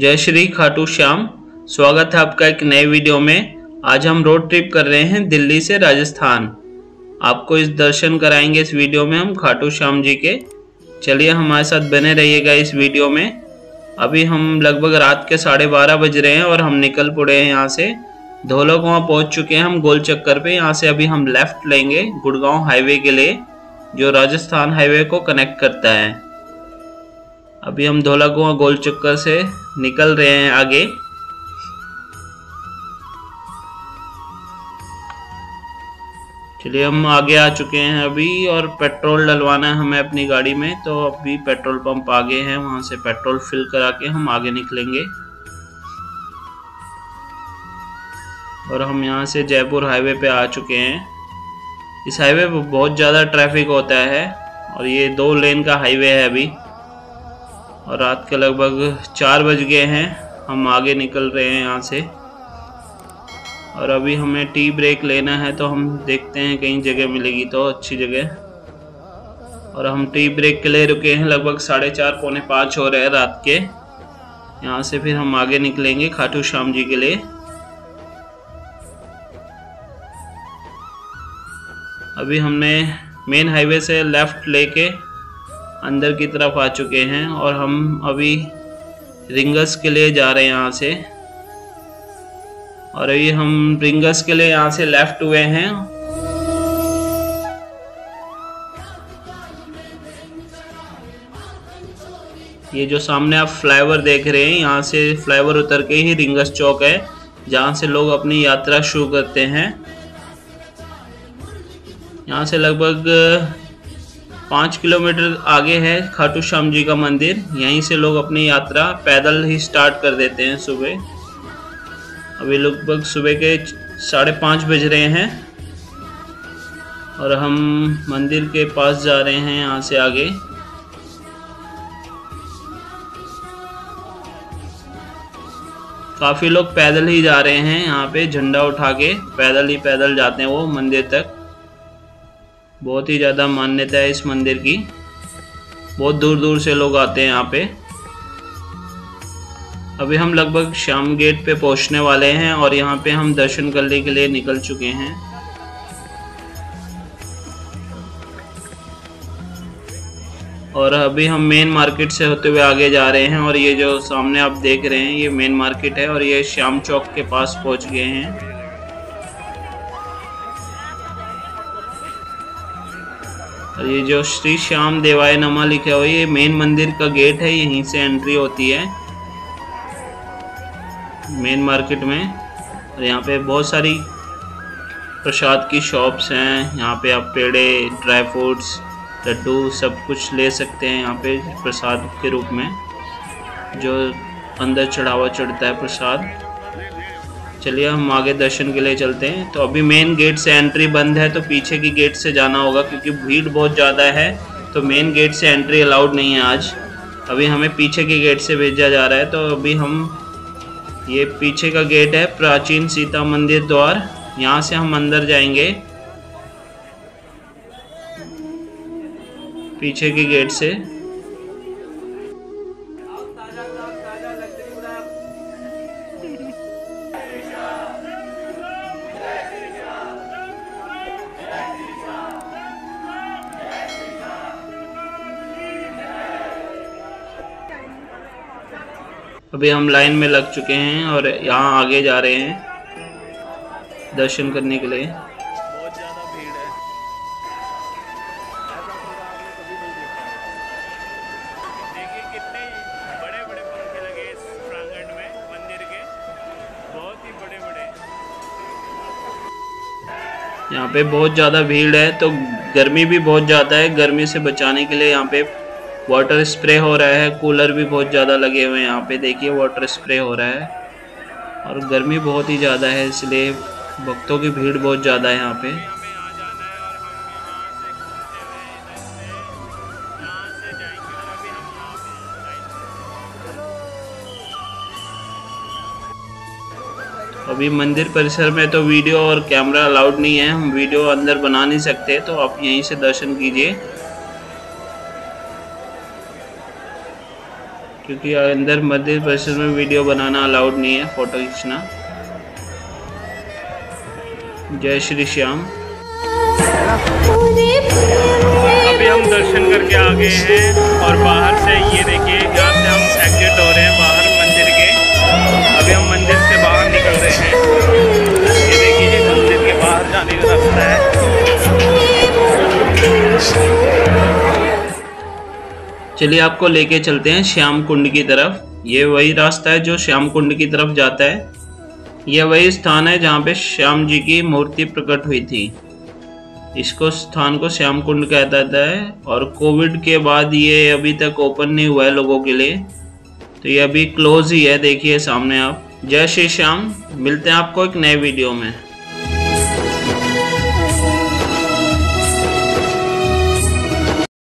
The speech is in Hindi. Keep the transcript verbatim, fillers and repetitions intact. जय श्री खाटू श्याम। स्वागत है आपका एक नए वीडियो में। आज हम रोड ट्रिप कर रहे हैं दिल्ली से राजस्थान। आपको इस दर्शन कराएंगे इस वीडियो में हम खाटू श्याम जी के। चलिए हमारे साथ बने रहिएगा इस वीडियो में। अभी हम लगभग रात के साढ़े बारह बज रहे हैं और हम निकल पड़े हैं यहाँ से। धोला कुआ पहुँच चुके हैं हम गोल चक्कर पे। यहाँ से अभी हम लेफ़्ट लेंगे गुड़गांव हाईवे के लिए, जो राजस्थान हाईवे को कनेक्ट करता है। अभी हम धोला कुआ गोल चक्कर से निकल रहे हैं आगे। चलिए हम आगे आ चुके हैं अभी, और पेट्रोल डलवाना है हमें अपनी गाड़ी में। तो अभी पेट्रोल पंप आगे हैं, वहाँ से पेट्रोल फिल करा के हम आगे निकलेंगे। और हम यहाँ से जयपुर हाईवे पे आ चुके हैं। इस हाईवे पर बहुत ज़्यादा ट्रैफिक होता है और ये दो लेन का हाईवे है अभी। और रात के लगभग चार बज गए हैं, हम आगे निकल रहे हैं यहाँ से। और अभी हमें टी ब्रेक लेना है, तो हम देखते हैं कहीं जगह मिलेगी तो अच्छी जगह। और हम टी ब्रेक के लिए रुके हैं, लगभग साढ़े चार पौने पाँच हो रहे हैं रात के। यहाँ से फिर हम आगे निकलेंगे खाटू श्याम जी के लिए। अभी हमने मेन हाईवे से लेफ़्ट लेके अंदर की तरफ आ चुके हैं और हम अभी रिंगस के लिए जा रहे हैं यहाँ से। और अभी हम रिंगस के लिए यहाँ से लेफ़्ट हुए हैं। ये जो सामने आप फ्लाईओवर देख रहे हैं, यहाँ से फ्लाईओवर उतर के ही रिंगस चौक है, जहाँ से लोग अपनी यात्रा शुरू करते हैं। यहाँ से लगभग पाँच किलोमीटर आगे है खाटू श्याम जी का मंदिर। यहीं से लोग अपनी यात्रा पैदल ही स्टार्ट कर देते हैं सुबह। अभी लगभग सुबह के साढ़े पाँच बज रहे हैं और हम मंदिर के पास जा रहे हैं यहाँ से आगे। काफ़ी लोग पैदल ही जा रहे हैं यहाँ पे, झंडा उठा के पैदल ही पैदल जाते हैं वो मंदिर तक। बहुत ही ज़्यादा मान्यता है इस मंदिर की, बहुत दूर दूर से लोग आते हैं यहाँ पे। अभी हम लगभग श्याम गेट पे पहुँचने वाले हैं और यहाँ पे हम दर्शन करने के लिए निकल चुके हैं। और अभी हम मेन मार्केट से होते हुए आगे जा रहे हैं। और ये जो सामने आप देख रहे हैं ये मेन मार्केट है और ये श्याम चौक के पास पहुँच गए हैं। और ये जो श्री श्याम देवाय नामा लिखा हुआ है, ये मेन मंदिर का गेट है, यहीं से एंट्री होती है मेन मार्केट में। और यहाँ पे बहुत सारी प्रसाद की शॉप्स हैं। यहाँ पे आप पेड़े, ड्राई फ्रूट्स, लड्डू सब कुछ ले सकते हैं यहाँ पे प्रसाद के रूप में, जो अंदर चढ़ावा चढ़ता है प्रसाद। चलिए हम आगे दर्शन के लिए चलते हैं। तो अभी मेन गेट से एंट्री बंद है, तो पीछे की गेट से जाना होगा क्योंकि भीड़ बहुत ज़्यादा है। तो मेन गेट से एंट्री अलाउड नहीं है आज। अभी हमें पीछे के गेट से भेजा जा रहा है। तो अभी हम, ये पीछे का गेट है प्राचीन सीता मंदिर द्वार, यहाँ से हम अंदर जाएंगे पीछे के गेट से। अभी हम लाइन में लग चुके हैं और यहाँ आगे जा रहे हैं दर्शन करने के लिए। बहुत ज़्यादा भीड़ है। देखिए कितने बड़े-बड़े पंखे लगे इस प्रांगण में मंदिर के, बहुत ही बड़े-बड़े। यहाँ पे बहुत ज़्यादा भीड़ है, तो गर्मी भी बहुत ज़्यादा है। गर्मी से बचाने के लिए यहाँ पे वाटर स्प्रे हो रहा है, कूलर भी बहुत ज़्यादा लगे हुए हैं यहाँ पे। देखिए वाटर स्प्रे हो रहा है और गर्मी बहुत ही ज़्यादा है, इसलिए भक्तों की भीड़ बहुत ज़्यादा है यहाँ पे। अभी मंदिर परिसर में तो वीडियो और कैमरा अलाउड नहीं है, हम वीडियो अंदर बना नहीं सकते, तो आप यहीं से दर्शन कीजिए। क्योंकि अंदर मंदिर परिसर में वीडियो बनाना अलाउड नहीं है, फोटो खींचना। जय श्री श्याम। अभी हम दर्शन करके आ गए हैं और बाहर से ये देखिए यहाँ से हम एग्जिट हो रहे हैं बाहर मंदिर के। अभी हम मंदिर से बाहर निकल रहे हैं। ये देखिए ये मंदिर के बाहर जाने का रास्ता है। चलिए आपको लेके चलते हैं श्याम कुंड की तरफ। ये वही रास्ता है जो श्याम कुंड की तरफ जाता है। यह वही स्थान है जहाँ पे श्याम जी की मूर्ति प्रकट हुई थी। इसको स्थान को श्याम कुंड कहा जाता है और कोविड के बाद ये अभी तक ओपन नहीं हुआ है लोगों के लिए, तो ये अभी क्लोज ही है, देखिए सामने आप। जय श्री श्याम, मिलते हैं आपको एक नए वीडियो में।